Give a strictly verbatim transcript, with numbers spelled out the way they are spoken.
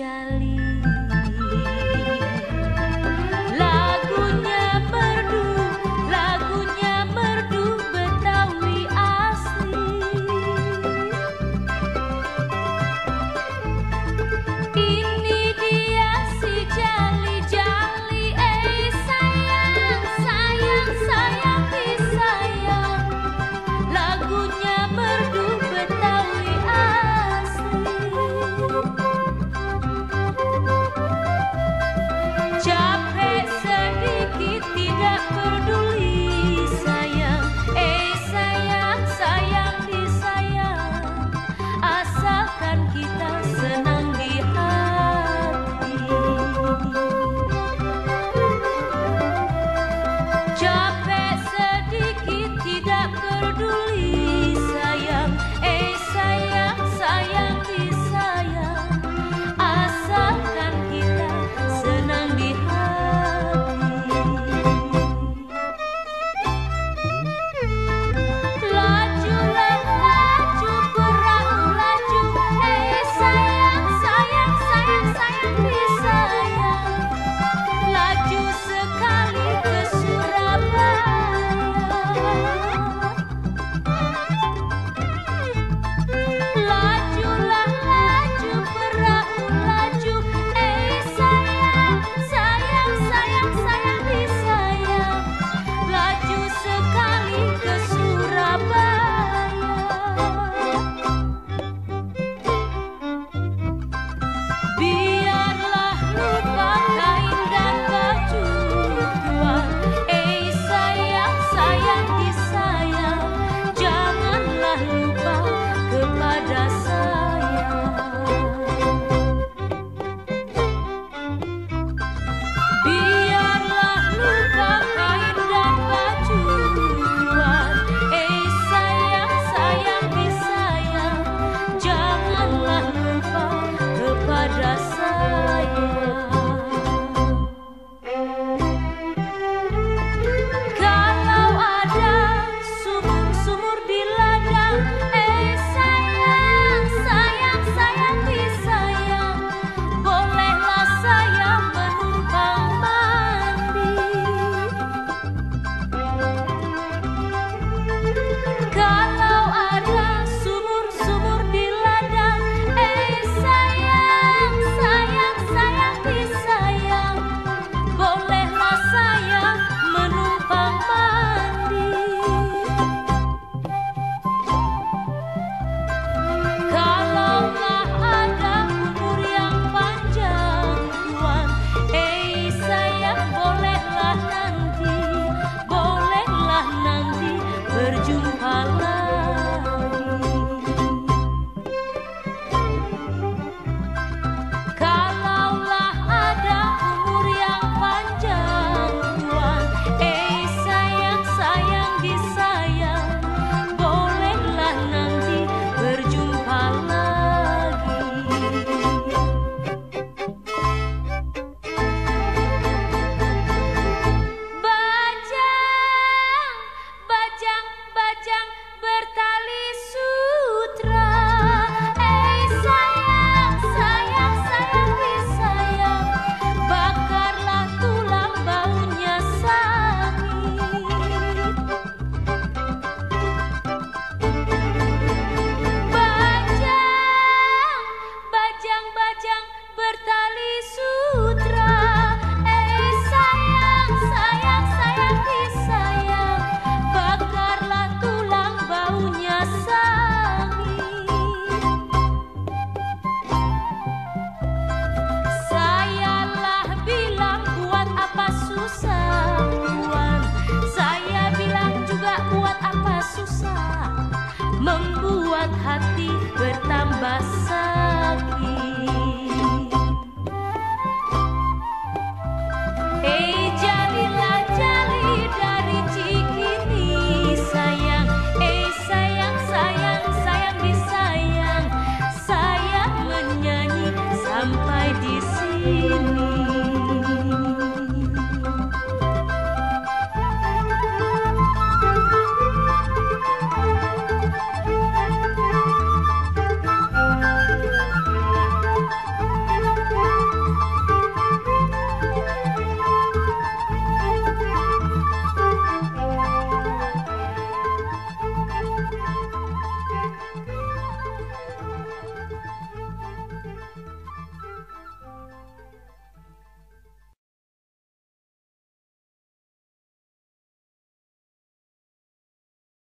jali. Lagunya merdu, lagunya merdu Betawi asli. Ini dia si jali jali, eh sayang sayang sayang disayang. Lagunya merdu Betawi asli. Capek sedikit tidak peduli sayang, eh sayang sayang disayang. Asalkan kita senang di hati. Capek sedikit tidak peduli sayang, eh sayang sayang disayang. Asalkan kita senang di hati. Laju laju perahu laju, eh sayang sayang sayang sayang disayang. Laju sekali ke Surabaya. Lajulah laju perahu laju, eh sayang sayang sayang sayang disayang. Laju sekali ke Surabaya. Biarlah lupa kain dan baju tua, eh sayang sayang disayang. Janganlah lupa kepada saya. Biarlah lupa kain dan baju tua, eh sayang sayang disayang. Janganlah lupa kepada saya. Kalau ada sumur-sumur di ladang, eh sayang, sayang, sayang disayang. Bolehlah saya menumpang mandi. Kalau ada sumur-sumur di ladang, eh sayang, sayang, sayang disayang. Bolehlah saya menumpang mandi. Kalau nggak ada umur yang panjang tuan, eh sayang bolehlah nanti, bolehlah nanti berjumpa lagi. Kalaulah ada umur yang panjang tuan, eh sayang sayang disayang. Bolehlah nanti berjumpa lagi. Bajang, bajang, bajang bertali sutra, eh sayang, sayang, sayang disayang. Bakarlah tulang baunya sakit. Bajang, bajang, bajang bertali sutra, eh sayang, sayang, sayang disayang. Bakarlah tulang baunya sakit. Sayalah bilang buat apa susah tuan, saya bilang juga buat apa susah. Membuat hati bertambah sakit. Eh jalilah jali dari Cikini sayang, eh sayang sayang sayang disayang. Saya menyanyi sampai di sini.